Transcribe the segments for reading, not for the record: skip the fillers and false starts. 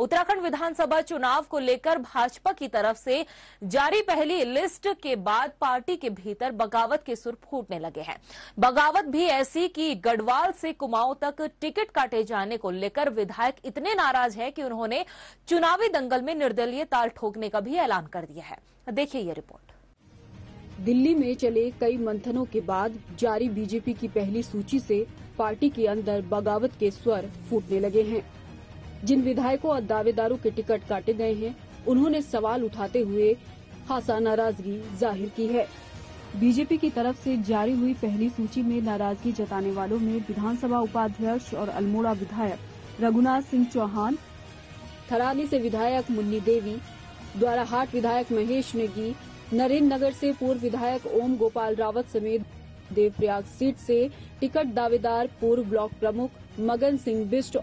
उत्तराखंड विधानसभा चुनाव को लेकर भाजपा की तरफ से जारी पहली लिस्ट के बाद पार्टी के भीतर बगावत के सुर फूटने लगे हैं। बगावत भी ऐसी कि गढ़वाल से कुमाऊं तक टिकट काटे जाने को लेकर विधायक इतने नाराज हैं कि उन्होंने चुनावी दंगल में निर्दलीय ताल ठोकने का भी ऐलान कर दिया है। देखिए ये रिपोर्ट। दिल्ली में चले कई मंथनों के बाद जारी बीजेपी की पहली सूची से पार्टी के अंदर बगावत के स्वर फूटने लगे हैं। जिन विधायकों और दावेदारों के टिकट काटे गए हैं उन्होंने सवाल उठाते हुए खासा नाराजगी जाहिर की है। बीजेपी की तरफ से जारी हुई पहली सूची में नाराजगी जताने वालों में विधानसभा उपाध्यक्ष और अल्मोड़ा विधायक रघुनाथ सिंह चौहान, थराली से विधायक मुन्नी देवी, द्वाराहाट विधायक महेश नेगी, नरेन्द्र नगर से पूर्व विधायक ओम गोपाल रावत समेत देवप्रयाग सीट से टिकट दावेदार पूर्व ब्लॉक प्रमुख मगन सिंह बिष्ट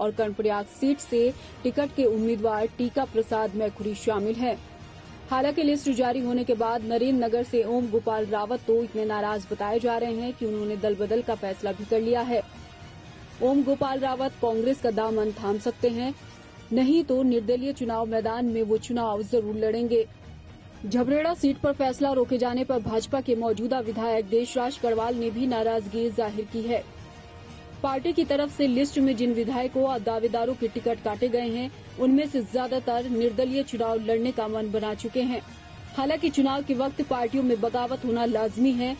और कर्णप्रयाग सीट से टिकट के उम्मीदवार टीका प्रसाद मेखुरी शामिल हैं। हालांकि लिस्ट जारी होने के बाद नरेन्द्र नगर से ओम गोपाल रावत तो इतने नाराज बताए जा रहे हैं कि उन्होंने दल बदल का फैसला भी कर लिया है। ओम गोपाल रावत कांग्रेस का दामन थाम सकते हैं, नहीं तो निर्दलीय चुनाव मैदान में वो चुनाव जरूर लड़ेंगे। झबरेड़ा सीट पर फैसला रोके जाने पर भाजपा के मौजूदा विधायक देशराज कड़वाल ने भी नाराजगी जाहिर की है। पार्टी की तरफ से लिस्ट में जिन विधायकों और दावेदारों के टिकट काटे गए हैं उनमें से ज्यादातर निर्दलीय चुनाव लड़ने का मन बना चुके हैं। हालांकि चुनाव के वक्त पार्टियों में बगावत होना लाजमी है,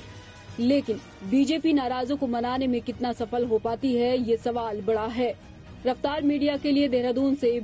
लेकिन बीजेपी नाराजों को मनाने में कितना सफल हो पाती है ये सवाल बड़ा है। रफ्तार मीडिया के लिए देहरादून से